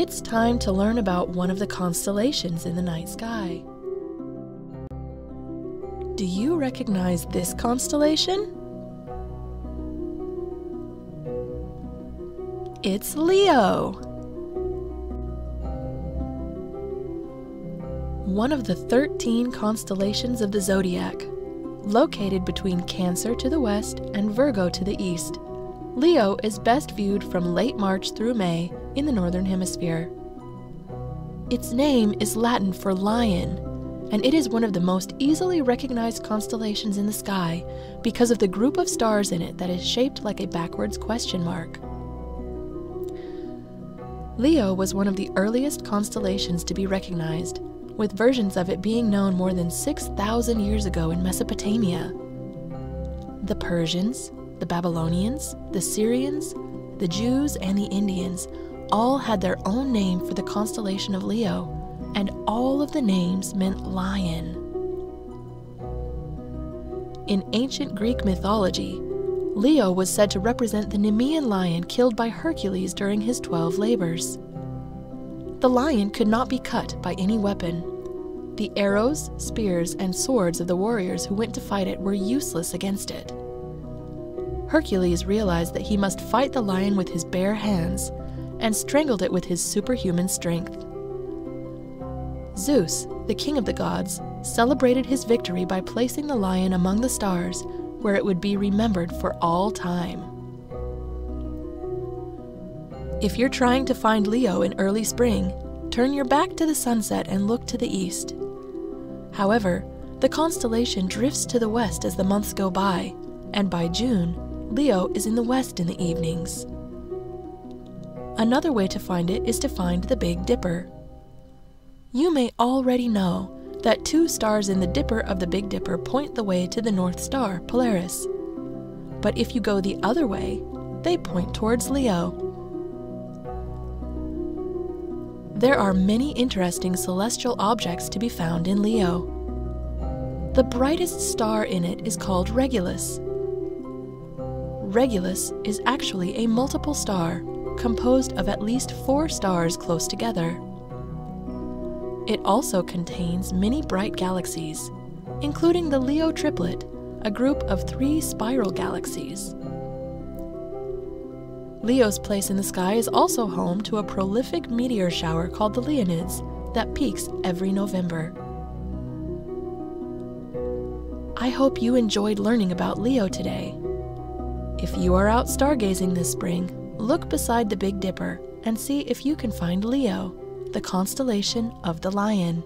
It's time to learn about one of the constellations in the night sky. Do you recognize this constellation? It's Leo! One of the 13 constellations of the zodiac, located between Cancer to the west and Virgo to the east. Leo is best viewed from late March through May in the Northern Hemisphere. Its name is Latin for lion, and it is one of the most easily recognized constellations in the sky because of the group of stars in it that is shaped like a backwards question mark. Leo was one of the earliest constellations to be recognized, with versions of it being known more than 6,000 years ago in Mesopotamia. The Persians, the Babylonians, the Syrians, the Jews, and the Indians all had their own name for the constellation of Leo, and all of the names meant lion. In ancient Greek mythology, Leo was said to represent the Nemean lion killed by Hercules during his 12 labors. The lion could not be cut by any weapon. The arrows, spears, and swords of the warriors who went to fight it were useless against it. Hercules realized that he must fight the lion with his bare hands and strangled it with his superhuman strength. Zeus, the king of the gods, celebrated his victory by placing the lion among the stars, where it would be remembered for all time. If you're trying to find Leo in early spring, turn your back to the sunset and look to the east. However, the constellation drifts to the west as the months go by, and by June, Leo is in the west in the evenings. Another way to find it is to find the Big Dipper. You may already know that two stars in the Dipper of the Big Dipper point the way to the North Star, Polaris. But if you go the other way, they point towards Leo. There are many interesting celestial objects to be found in Leo. The brightest star in it is called Regulus. Regulus is actually a multiple star, composed of at least 4 stars close together. It also contains many bright galaxies, including the Leo Triplet, a group of 3 spiral galaxies. Leo's place in the sky is also home to a prolific meteor shower called the Leonids that peaks every November. I hope you enjoyed learning about Leo today. If you are out stargazing this spring, look beside the Big Dipper and see if you can find Leo, the constellation of the lion.